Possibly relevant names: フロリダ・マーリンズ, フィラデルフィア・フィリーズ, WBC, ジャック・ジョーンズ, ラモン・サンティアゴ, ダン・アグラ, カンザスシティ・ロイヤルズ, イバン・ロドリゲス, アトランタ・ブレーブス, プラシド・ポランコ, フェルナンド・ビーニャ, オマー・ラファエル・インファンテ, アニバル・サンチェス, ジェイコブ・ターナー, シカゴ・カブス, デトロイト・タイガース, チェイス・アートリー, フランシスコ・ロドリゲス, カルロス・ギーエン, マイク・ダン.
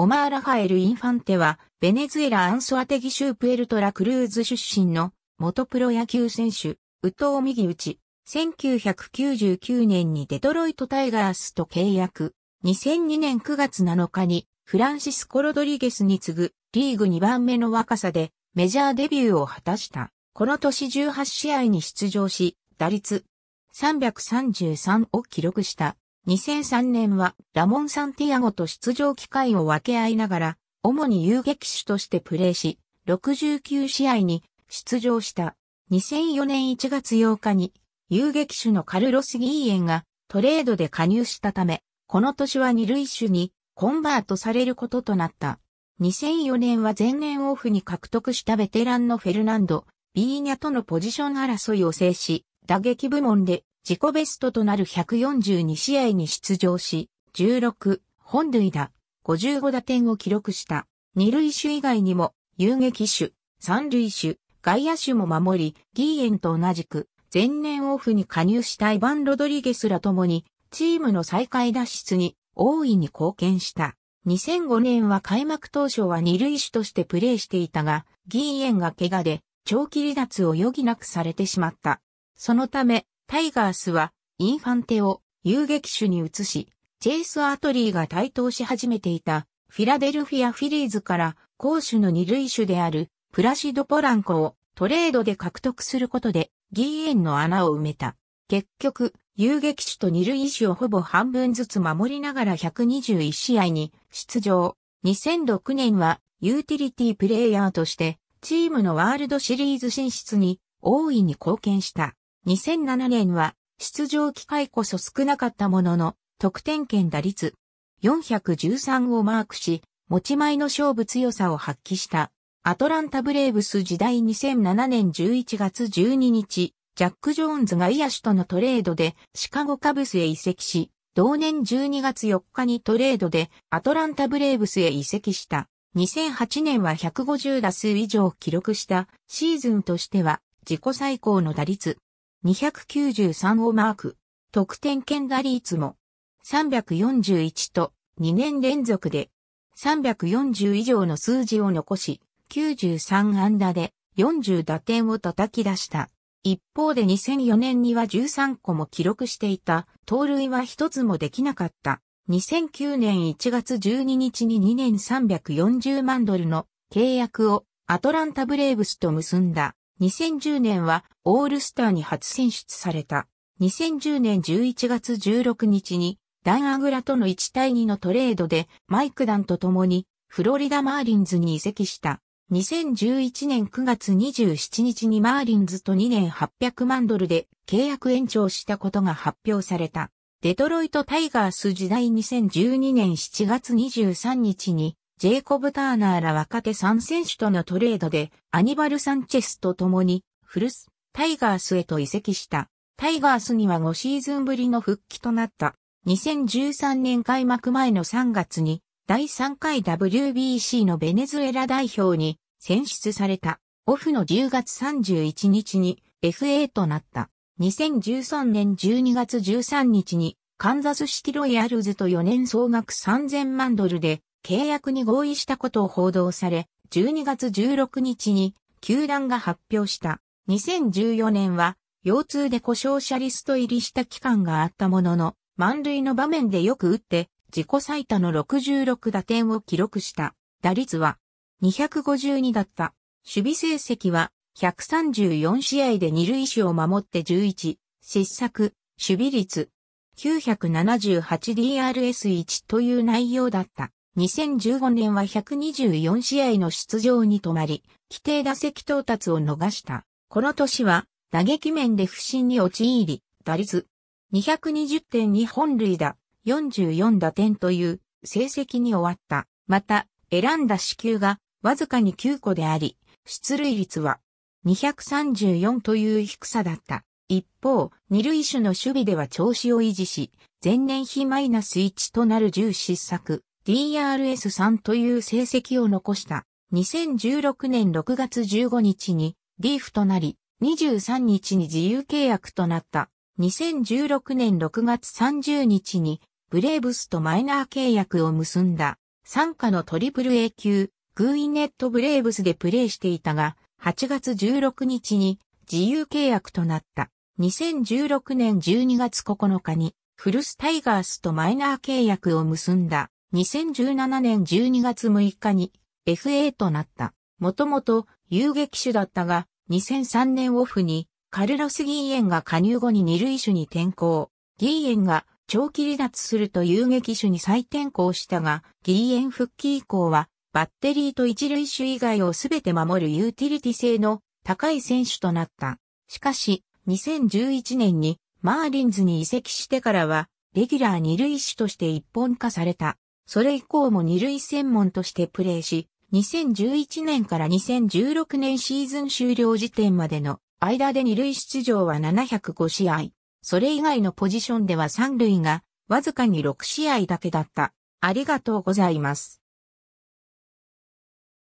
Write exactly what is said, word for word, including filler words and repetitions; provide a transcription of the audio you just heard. オマー・ラファエル・インファンテは、ベネズエラ・アンソアテギ州プエルトラ・クルーズ出身の元プロ野球選手、右投右打ち、せんきゅうひゃくきゅうじゅうきゅうねんにデトロイト・タイガースと契約、にせんにねんくがつなのかにフランシスコ・ロドリゲスに次ぐリーグにばんめの若さでメジャーデビューを果たした。この年じゅうはちしあいに出場し、打率さんさんさんを記録した。にせんさんねんはラモン・サンティアゴと出場機会を分け合いながら、主に遊撃手としてプレーし、ろくじゅうきゅうしあいに出場した。にせんよねんいちがつようかに遊撃手のカルロス・ギーエンがトレードで加入したため、この年は二塁手にコンバートされることとなった。にせんよねんは前年オフに獲得したベテランのフェルナンド・ビーニャとのポジション争いを制し、打撃部門で自己ベストとなるひゃくよんじゅうにしあいに出場し、じゅうろくほんるいだ、ごじゅうごだてんを記録した。二塁手以外にも、遊撃手、三塁手、外野手も守り、ギーエンと同じく、前年オフに加入したイバン・ロドリゲスらともに、チームの最下位脱出に大いに貢献した。にせんごねんは開幕当初は二塁手としてプレーしていたが、ギーエンが怪我で、長期離脱を余儀なくされてしまった。そのため、タイガースは、インファンテを遊撃手に移し、チェイス・アートリーが台頭し始めていた、フィラデルフィア・フィリーズから、攻守の二塁手である、プラシド・ポランコをトレードで獲得することで、ギーエンの穴を埋めた。結局、遊撃手と二塁手をほぼ半分ずつ守りながらひゃくにじゅういちしあいに出場。にせんろくねんは、ユーティリティプレイヤーとして、チームのワールドシリーズ進出に大いに貢献した。にせんななねんは出場機会こそ少なかったものの得点圏打率よんひゃくじゅうさんをマークし持ち前の勝負強さを発揮した。アトランタブレーブス時代にせんななねんじゅういちがつじゅうににち、ジャック・ジョーンズが野手とのトレードでシカゴカブスへ移籍し、同年じゅうにがつよっかにトレードでアトランタブレーブスへ移籍した。にせんはちねんはひゃくごじゅうだすう以上記録したシーズンとしては自己最高の打率にひゃくきゅうじゅうさんをマーク。得点圏打率もさんびゃくよんじゅういちとにねん連続でさんびゃくよんじゅう以上の数字を残しきゅうじゅうさんあんだでよんじゅうだてんを叩き出した。一方でにせんよねんにはじゅうさんこも記録していた盗塁は一つもできなかった。にせんきゅうねんいちがつじゅうににちににねんさんびゃくよんじゅうまんドルの契約をアトランタブレーブスと結んだ。にせんじゅうねんはオールスターに初選出された。にせんじゅうねんじゅういちがつじゅうろくにちにダン・アグラとのいちたいにのトレードでマイク・ダンと共にフロリダ・マーリンズに移籍した。にせんじゅういちねんくがつにじゅうしちにちにマーリンズとにねんはっぴゃくまんドルで契約延長したことが発表された。デトロイトタイガース時代にせんじゅうにねんしちがつにじゅうさんにちにジェイコブ・ターナーら若手さんせんしゅとのトレードでアニバル・サンチェスと共に古巣タイガースへと移籍した。タイガースにはごシーズンぶりの復帰となった。にせんじゅうさんねん開幕前のさんがつにだいさんかい ダブリュービーシー のベネズエラ代表に選出された。オフのじゅうがつさんじゅういちにちに エフエー となった。にせんじゅうさんねんじゅうにがつじゅうさんにちにカンザスシティロイヤルズとよねんそうがくさんぜんまんドルで契約に合意したことを報道され、じゅうにがつじゅうろくにちに球団が発表した。にせんじゅうよねんは腰痛で故障者リスト入りした期間があったものの、満塁の場面でよく打って自己最多のろくじゅうろくだてんを記録した。打率はにひゃくごじゅうにだった。守備成績はひゃくさんじゅうよんしあいで二塁手を守ってじゅういち、失策、守備率、きゅうななはちディーアールエスいち という内容だった。にせんじゅうごねんはひゃくにじゅうよんしあいの出場に止まり、規定打席到達を逃した。この年は、打撃面で不振に陥り、打率 にひゃくにじゅってんにほんるいだ、よんじゅうよんだてんという成績に終わった。また、選んだ四球がわずかにきゅうこであり、出塁率は、にひゃくさんじゅうよんという低さだった。一方、二塁手の守備では調子を維持し、前年比マイナスいちとなるじゅうしっさく、ディーアールエスさん という成績を残した。にせんじゅうろくねんろくがつじゅうごにちに、リーフとなり、にじゅうさんにちに自由契約となった。にせんじゅうろくねんろくがつさんじゅうにちに、ブレーブスとマイナー契約を結んだ。傘下のトリプル A 級、グーイネットブレーブスでプレーしていたが、はちがつじゅうろくにちに自由契約となった。にせんじゅうろくねんじゅうにがつここのかに古巣タイガースとマイナー契約を結んだ。にせんじゅうななねんじゅうにがつむいかに エフエー となった。もともと遊撃手だったが、にせんさんねんオフにカルロス・ギーエンが加入後に二塁手に転向。ギーエンが長期離脱すると遊撃手に再転向したが、ギーエン復帰以降はバッテリーと一塁手以外をすべて守るユーティリティ性の高い選手となった。しかし、にせんじゅういちねんにマーリンズに移籍してからは、レギュラー二塁手として一本化された。それ以降も二塁専門としてプレーし、にせんじゅういちねんからにせんじゅうろくねんシーズン終了時点までの間で二塁出場はななひゃくごしあい。それ以外のポジションでは三塁がわずかにろくしあいだけだった。ありがとうございます。